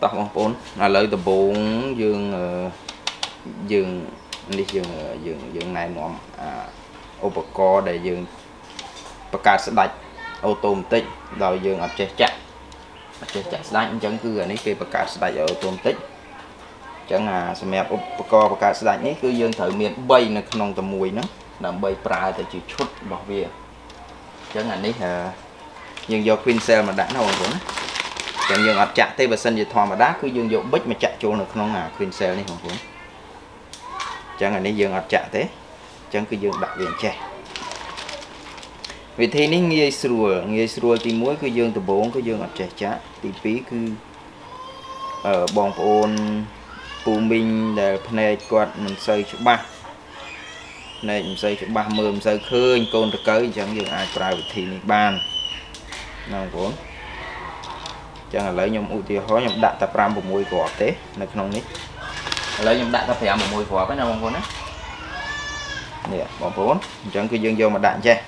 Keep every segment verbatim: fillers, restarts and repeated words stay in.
tóc bằng bốn là lấy từ bốn dương dương đi dương dương dương này nọ ô bạc co để dương bạc cà sẽ đạch ô tô tích rồi dương ở trên chặt ở trên chặt đánh chẳng cứ ở này kia bạc cà sẽ đạch ở ô tô tích chẳng là xem ô bạc co bạc cà sẽ đạch này cứ dương thử miền bay nó không tầm mùi nó làm bay prai thì chịu chút bỏ về chẳng là này nhưng do queen cell mà đã nổi rồi chẳng dương ở chặt tây và sân dệt thò mà đá cứ dương dụng bích mà chặt chuông được không nào queen cell này không cuốn chẳng là này dương ở chặt thế chẳng cứ dương đặc biệt trẻ vì thế nên nghe sủa nghe sủa thì muối cứ dương từ bốn cứ dương ở trẻ chả thì phí cứ ở bòn ôn phù minh để này quạt mình xây chỗ ba này mình xây chỗ ba mươi mình xây khơi con được cấy chẳng dương ai trai thì mình ban nào cuốn chẳng là lấy nhom ưu tiên hóa nhom đạn tập ram một mùi của thế là không nít lấy nhom đạn tập phải một mùi của cái nào con đấy nè bỏ vốn chẳng cứ dương vô mà đạn che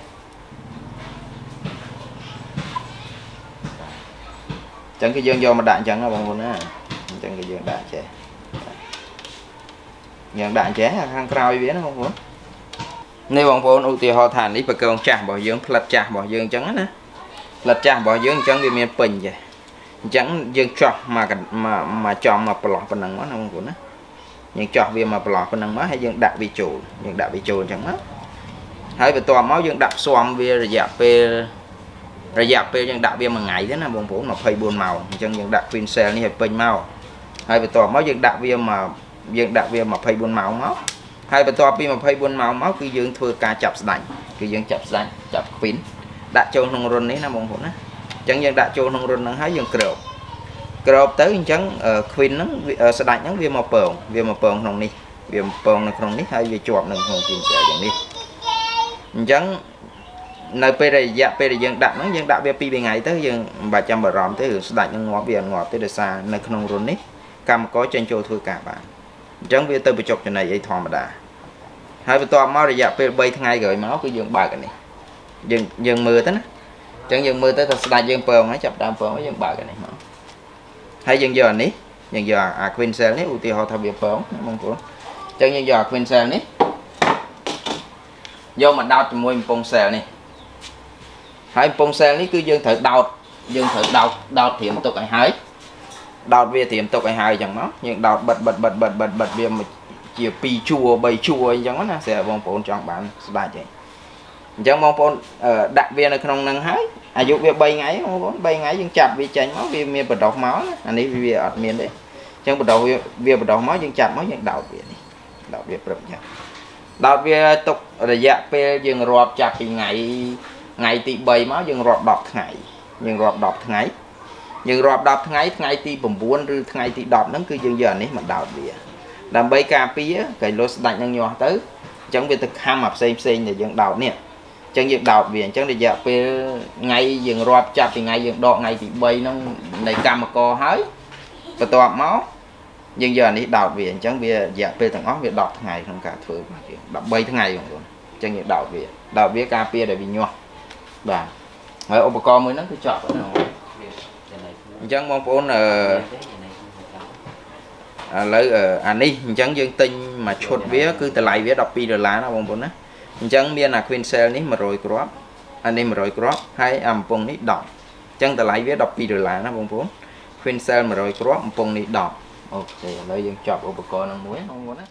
chẳng cứ dương vô mà đạn chẳng là bằng vốn á chẳng cứ dương đạn che nhận đạn che hàng cào biến không vốn nếu bằng vốn ưu tiên họ thành lý bạc công trả bỏ dương lật trả bỏ dương chẳng á lật trả bỏ dương chẳng vì miền bình vậy chẳng dương chọn mà mà mà chọn mà bỏ phần năng quá không vốn á nhưng chọn việc mà bỏ phần năng mới hay dương đặt vị chủ nhưng đặt vị chủ chẳng mất thấy về toàn máu dương đặt xoom về rồi dạp về rồi dạp về nhưng đặt về mà ngày thế là buồn phủ mà phơi buồn màu chẳng những đặt queen cell này phơi màu hay về toàn máu dương đặt về mà dương đặt về mà phơi buồn màu máu hay về toàn pin mà phơi buồn màu máu cứ dương thưa ca chập đánh cứ dương chập đánh chập queen đặt trôn không run đấy là buồn phủ đó chẳng những đặt trôn không run năng hái dương kêu cọp tới chẳng khuyên nó sẽ đặt những viên màu bồng viên màu bồng nồng đi viên bồng nồng nồng nít hay viên chuột nồng hồng kim sợi chẳng đi chẳng nơi pe này dạ pe này dân đặt nó dân đặt về pi ngày tới dân bà chăm bà ròm tới hưởng sẽ đặt những ngõ biển ngõ tới đời xa nơi không rôn nít cam có trên châu thôi cả bạn chẳng về tới bị chọc chỗ này dây thòng mà đã hai vợ to máu rồi dạ pe bay ngày gửi máu cứ dân bà cái này dân dân mưa tới chẳng dân mưa tới thật là dân bồng nó chập đam bồng dân bà cái này hay dân giờ ní dân giờ à queen cell ní ưu tiên họ thao biệt phóng mong của chẳng dân giờ queen cell ní do mà đau thì mua pong cell này hãy pong cell ní cứ dân thử đau dân thử đau đau thiểm tục ai hái đau về thiểm tục ai hái chẳng nó nhưng đau bật bật bật bật bật bật về một chiều pi chua bầy chua chẳng nó sẽ mong phốn trong bạn đại vậy chẳng mong phốn đặc biệt là không năng hái à dụ về bay ngay không có bay ngay nhưng chặt vì chảy máu vì miệng bật độc máu anh ấy vì ở miền đấy chẳng bật đầu vì bật độc máu nhưng chặt máu nhưng đào việt đào việt bật nhá đào việt tục là dạ pe dừng rọp chặt thì ngày ngày tị bầy máu dừng rọp đọt ngày dừng rọp đọt ngày dừng rọp đọt ngày ngày tị bầm buôn rư ngày tị đọt nó cứ dừng giờ này mà đào việt làm bấy cà pía cái lối đánh đang nhỏ tới chẳng về thực ham mập xem xem để dừng đào nè chẳng việc đào biển chẳng để dẹp về ngày dừng rọp chặt thì ngày dừng đọ ngày thì bay nó này cam mà co hái và to máu nhưng giờ này đào biển chẳng về dẹp về thằng nó việc đọt ngày không cả thử đập bay thằng ngày rồi chẳng việc đào biển đào biển cà phê để bị nhọ và mấy ông bà con mới nó cứ chọn chẳng mong muốn là lấy ở anh đi chẳng dương tinh mà chốt vía cứ từ lại vía đọc pi rồi lá nó mong muốn á chẳng biết là queen cell này mà rồi crop anh em rồi crop hay âm phong nít đỏ chẳng ta lại viết đọc pi rồi là nó bông vốn queen cell mà rồi crop âm phong nít đỏ ok lấy dân chọn ô bạc con muối không có đó.